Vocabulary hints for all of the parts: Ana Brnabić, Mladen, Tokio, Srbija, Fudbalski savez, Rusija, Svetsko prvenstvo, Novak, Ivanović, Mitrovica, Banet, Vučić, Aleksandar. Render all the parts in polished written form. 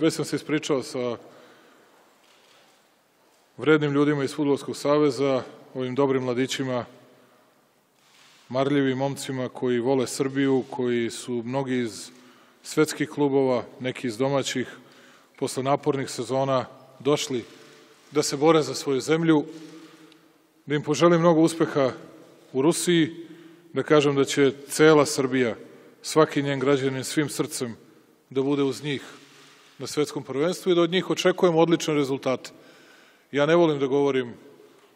Već sam se ispričao sa vrednim ljudima iz Fudbalskog saveza, ovim dobrim mladićima, marljivim momcima koji vole Srbiju, koji su mnogi iz svetskih klubova, neki iz domaćih, posle napornih sezona došli da se bore za svoju zemlju, da im poželim mnogo uspeha u Rusiji, da kažem da će cela Srbija, svaki njen građanin svim srcem da bude uz njih na svetskom prvenstvu i da od njih očekujemo odlične rezultate. Ja ne volim da govorim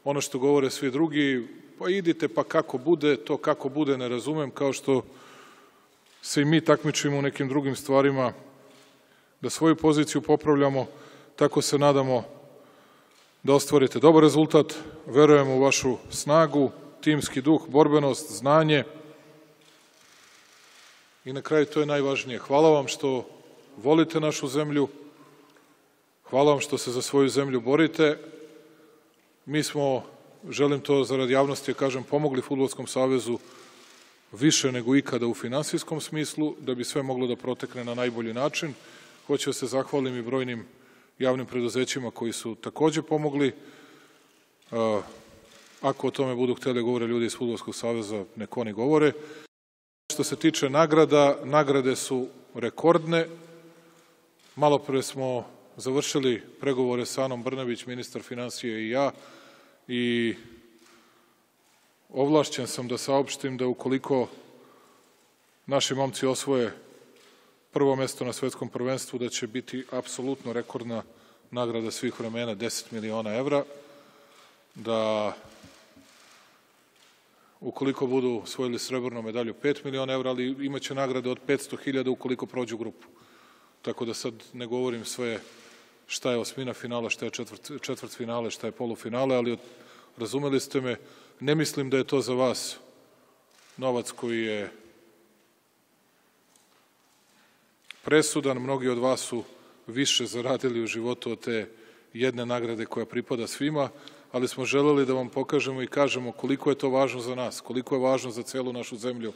ono što govore svi drugi, pa idite, pa kako bude, to kako bude ne razumem, kao što se i mi takmičimo u nekim drugim stvarima, da svoju poziciju popravljamo, tako se nadamo da ostvarite dobar rezultat, verujemo u vašu snagu, timski duh, borbenost, znanje i na kraju to je najvažnije. Hvala vam što volite našu zemlju, hvala vam što se za svoju zemlju borite. Mi smo, želim to zarad javnosti, kažem, pomogli Fudbalskom savezu više nego ikada u finansijskom smislu, da bi sve moglo da protekne na najbolji način. Hoću da se zahvalim i brojnim javnim preduzećima koji su takođe pomogli. Ako o tome budu hteli govore ljudi iz Fudbalskog saveza, nek oni govore. Što se tiče nagrada, nagrade su rekordne. Malo pre smo završili pregovore sa Anom Brnabić, ministar financije i ja, i ovlašćen sam da saopštim da ukoliko naši momci osvoje prvo mesto na svetskom prvenstvu, da će biti apsolutno rekordna nagrada svih vremena, 10 miliona evra, da ukoliko budu osvojili srebrnu medalju 5 miliona evra, ali imaće nagrade od 500.000 ukoliko prođu grupu. Tako da sad ne govorim sve šta je osmina finala, šta je četvrt finale, šta je polufinale, ali razumeli ste me, ne mislim da je to za vas novac koji je presudan, mnogi od vas su više zaradili u životu od te jedne nagrade koja pripada svima, ali smo želeli da vam pokažemo i kažemo koliko je to važno za nas, koliko je važno za celu našu zemlju,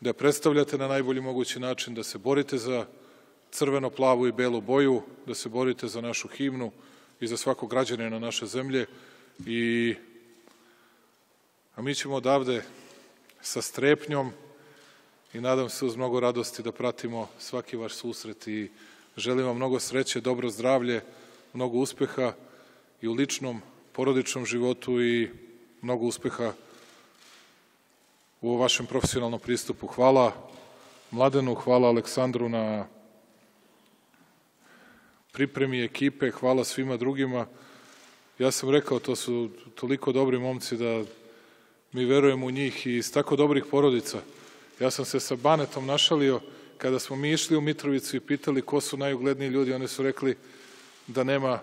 da je predstavljate na najbolji mogući način, da se borite za crveno, plavu i belu boju, da se borite za našu himnu i za svakog građanina naše zemlje. A mi ćemo odavde sa strepnjom i nadam se uz mnogo radosti da pratimo svaki vaš susret i želim vam mnogo sreće, dobro zdravlje, mnogo uspeha i u ličnom, porodičnom životu i mnogo uspeha u vašem profesionalnom pristupu. Hvala Mladenu, hvala Aleksandru na pripremi ekipe, hvala svima drugima. Ja sam rekao, to su toliko dobri momci da mi verujemo u njih i iz tako dobrih porodica. Ja sam se sa Banetom našalio, kada smo mi išli u Mitrovicu i pitali ko su najugledniji ljudi, oni su rekli da nema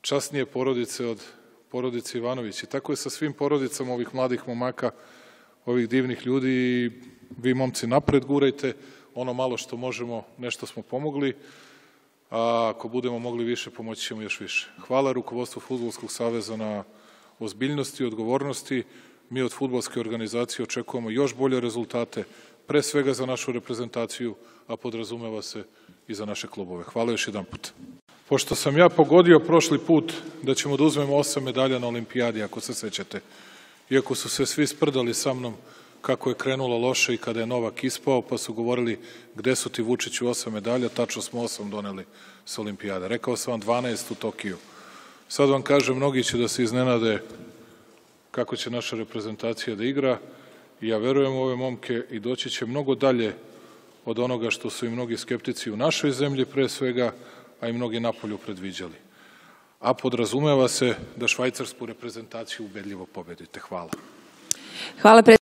časnije porodice od porodice Ivanović. I tako je sa svim porodicama ovih mladih momaka, ovih divnih ljudi i vi momci napred gurajte, ono malo što možemo, nešto smo pomogli. A ako budemo mogli više, pomoći ćemo još više. Hvala rukovodstvu Fudbalskog saveza na ozbiljnosti i odgovornosti. Mi od fudbalske organizacije očekujemo još bolje rezultate, pre svega za našu reprezentaciju, a podrazumeva se i za naše klubove. Hvala još jedan put. Pošto sam ja pogodio prošli put da ćemo da uzmemo 8 medalja na olimpijadi, ako se sećate, iako su se svi sprdali sa mnom kako je krenulo loše i kada je Novak ispao, pa su govorili gde su ti Vučiću 8 medalja, tačno smo 8 doneli s olimpijade. Rekao sam vam 12 u Tokiju. Sad vam kažem, mnogi će da se iznenade kako će naša reprezentacija da igra i ja verujem u ove momke i doći će mnogo dalje od onoga što su i mnogi skeptici u našoj zemlji pre svega, a i mnogi napolju predviđali. A podrazumeva se da švajcarsku reprezentaciju ubedljivo pobedite. Hvala.